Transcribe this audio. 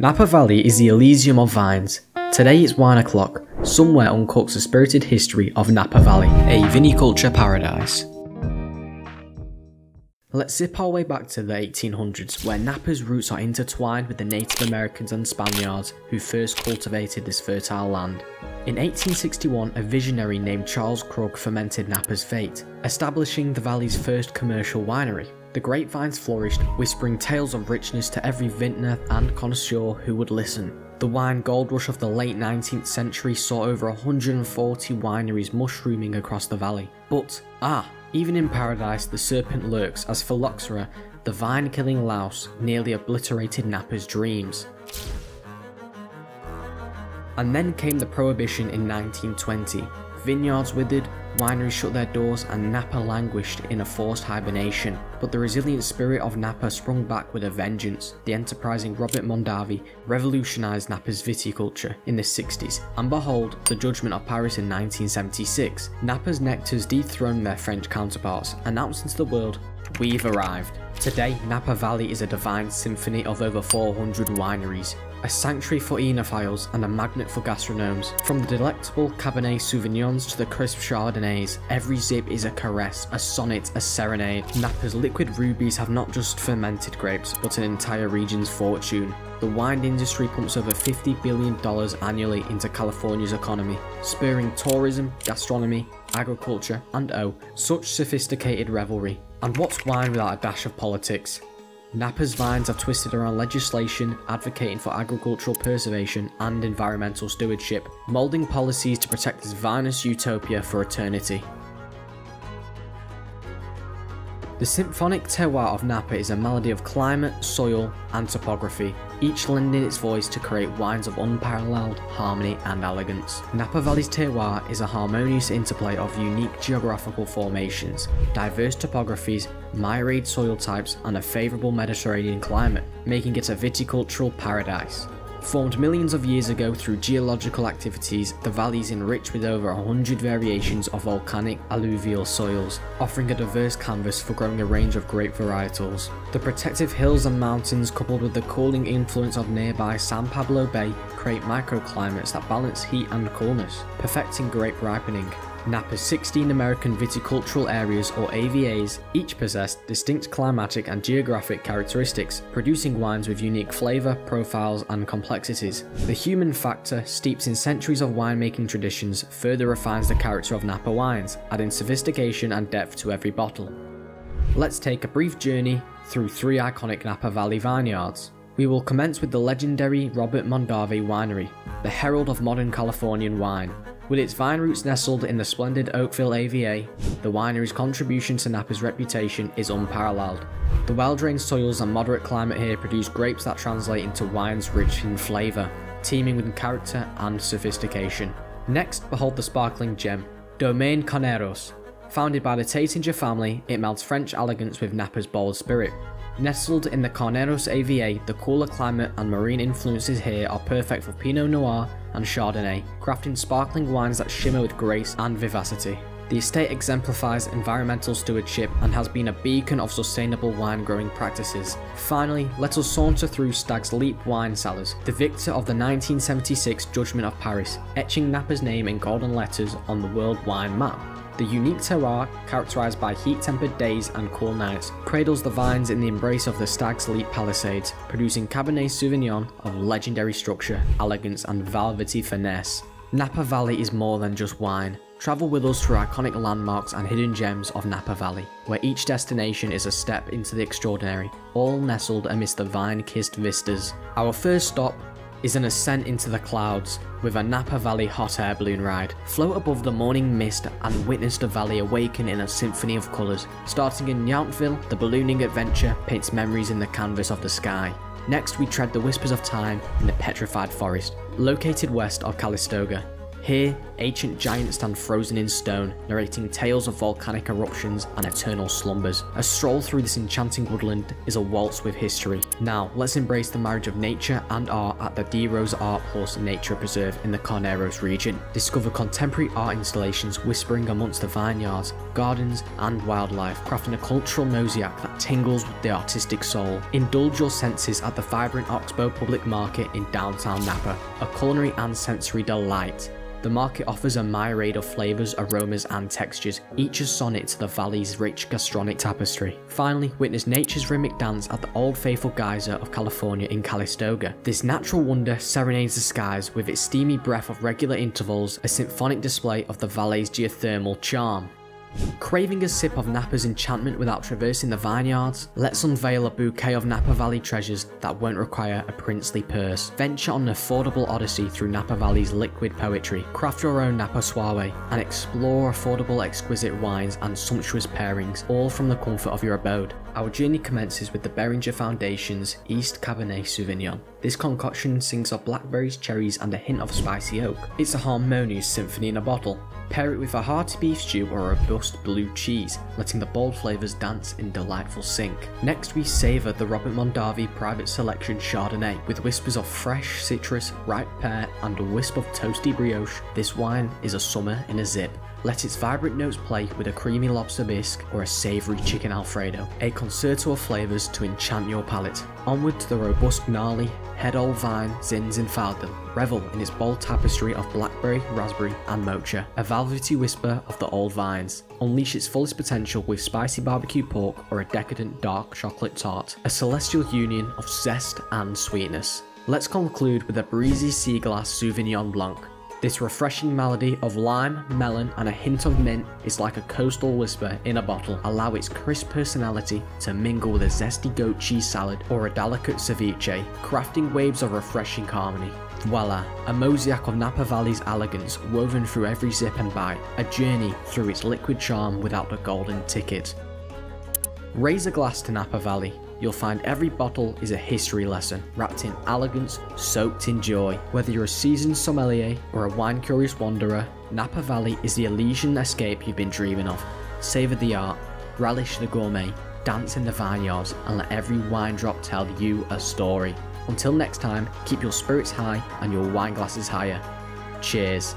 Napa Valley is the Elysium of vines. Today it's wine o'clock. Somewhere uncorks the spirited history of Napa Valley, a viniculture paradise. Let's zip our way back to the 1800s, where Napa's roots are intertwined with the Native Americans and Spaniards who first cultivated this fertile land. In 1861, a visionary named Charles Krug fermented Napa's fate, establishing the valley's first commercial winery. The grapevines flourished, whispering tales of richness to every vintner and connoisseur who would listen. The wine gold rush of the late 19th century saw over 140 wineries mushrooming across the valley. But, even in paradise, the serpent lurks as Phylloxera, the vine-killing louse, nearly obliterated Napa's dreams. And then came the Prohibition in 1920. Vineyards withered, wineries shut their doors, and Napa languished in a forced hibernation. But the resilient spirit of Napa sprung back with a vengeance. The enterprising Robert Mondavi revolutionised Napa's viticulture in the 60s, and behold, the Judgment of Paris in 1976. Napa's nectars dethroned their French counterparts, announcing to the world, "We've arrived." Today, Napa Valley is a divine symphony of over 400 wineries, a sanctuary for oenophiles and a magnet for gastronomes. From the delectable Cabernet Sauvignons to the crisp Chardonnays, every sip is a caress, a sonnet, a serenade. Napa's liquid rubies have not just fermented grapes, but an entire region's fortune. The wine industry pumps over $50 billion annually into California's economy, spurring tourism, gastronomy, agriculture, and such sophisticated revelry. And what's wine without a dash of politics? Napa's vines are twisted around legislation advocating for agricultural preservation and environmental stewardship, moulding policies to protect this vinous utopia for eternity. The symphonic terroir of Napa is a melody of climate, soil, and topography, each lending its voice to create wines of unparalleled harmony and elegance. Napa Valley's terroir is a harmonious interplay of unique geographical formations, diverse topographies, myriad soil types, and a favourable Mediterranean climate, making it a viticultural paradise. Formed millions of years ago through geological activities, the valley is enriched with over 100 variations of volcanic alluvial soils, offering a diverse canvas for growing a range of grape varietals. The protective hills and mountains, coupled with the cooling influence of nearby San Pablo Bay, create microclimates that balance heat and coolness, perfecting grape ripening. Napa's 16 American Viticultural Areas, or AVAs, each possess distinct climatic and geographic characteristics, producing wines with unique flavour, profiles, and complexities. The human factor, steeped in centuries of winemaking traditions, further refines the character of Napa wines, adding sophistication and depth to every bottle. Let's take a brief journey through three iconic Napa Valley vineyards. We will commence with the legendary Robert Mondavi Winery, the herald of modern Californian wine. With its vine roots nestled in the splendid Oakville AVA, the winery's contribution to Napa's reputation is unparalleled. The well-drained soils and moderate climate here produce grapes that translate into wines rich in flavour, teeming with character and sophistication. Next, behold the sparkling gem, Domaine Carneros. Founded by the Taittinger family, it melds French elegance with Napa's bold spirit. Nestled in the Carneros AVA, the cooler climate and marine influences here are perfect for Pinot Noir and Chardonnay, crafting sparkling wines that shimmer with grace and vivacity. The estate exemplifies environmental stewardship and has been a beacon of sustainable wine growing practices. Finally, let us saunter through Stag's Leap Wine Cellars, the victor of the 1976 Judgment of Paris, etching Napa's name in golden letters on the world wine map. The unique terroir, characterised by heat-tempered days and cool nights, cradles the vines in the embrace of the Stag's Leap Palisades, producing Cabernet Sauvignon of legendary structure, elegance, and velvety finesse. Napa Valley is more than just wine. Travel with us through iconic landmarks and hidden gems of Napa Valley, where each destination is a step into the extraordinary, all nestled amidst the vine-kissed vistas. Our first stop is an ascent into the clouds with a Napa Valley hot air balloon ride. Float above the morning mist and witness the valley awaken in a symphony of colours. Starting in Yountville, the ballooning adventure paints memories in the canvas of the sky. Next, we tread the whispers of time in the Petrified Forest, located west of Calistoga. Here, ancient giants stand frozen in stone, narrating tales of volcanic eruptions and eternal slumbers. A stroll through this enchanting woodland is a waltz with history. Now, let's embrace the marriage of nature and art at the di Rosa Art + Nature Preserve in the Carneros region. Discover contemporary art installations whispering amongst the vineyards, gardens, and wildlife, crafting a cultural mosaic that tingles with the artistic soul. Indulge your senses at the vibrant Oxbow Public Market in downtown Napa, a culinary and sensory delight. The market offers a myriad of flavours, aromas and textures, each a sonnet to the valley's rich gastronomic tapestry. Finally, witness nature's rhythmic dance at the Old Faithful Geyser of California in Calistoga. This natural wonder serenades the skies with its steamy breath of regular intervals, a symphonic display of the valley's geothermal charm. Craving a sip of Napa's enchantment without traversing the vineyards? Let's unveil a bouquet of Napa Valley treasures that won't require a princely purse. Venture on an affordable odyssey through Napa Valley's liquid poetry. Craft your own Napa soiree and explore affordable exquisite wines and sumptuous pairings, all from the comfort of your abode. Our journey commences with the Beringer Foundation's East Cabernet Sauvignon. This concoction sings of blackberries, cherries and a hint of spicy oak. It's a harmonious symphony in a bottle. Pair it with a hearty beef stew or a robust blue cheese, letting the bold flavours dance in delightful sync. Next we savour the Robert Mondavi Private Selection Chardonnay. With whispers of fresh citrus, ripe pear and a wisp of toasty brioche, this wine is a summer in a zip. Let its vibrant notes play with a creamy lobster bisque or a savoury chicken alfredo, a concerto of flavours to enchant your palate. Onward to the robust gnarly, head old vine Zinfandel. Revel in its bold tapestry of blackberry, raspberry and mocha, a velvety whisper of the old vines. Unleash its fullest potential with spicy barbecue pork or a decadent dark chocolate tart, a celestial union of zest and sweetness. Let's conclude with a breezy Sea Glass Sauvignon Blanc. This refreshing melody of lime, melon and a hint of mint is like a coastal whisper in a bottle. Allow its crisp personality to mingle with a zesty goat cheese salad or a delicate ceviche, crafting waves of refreshing harmony. Voila, a mosaic of Napa Valley's elegance woven through every sip and bite, a journey through its liquid charm without the golden ticket. Raise a glass to Napa Valley. You'll find every bottle is a history lesson, wrapped in elegance, soaked in joy. Whether you're a seasoned sommelier or a wine-curious wanderer, Napa Valley is the Elysian escape you've been dreaming of. Savour the art, relish the gourmet, dance in the vineyards, and let every wine drop tell you a story. Until next time, keep your spirits high and your wine glasses higher. Cheers.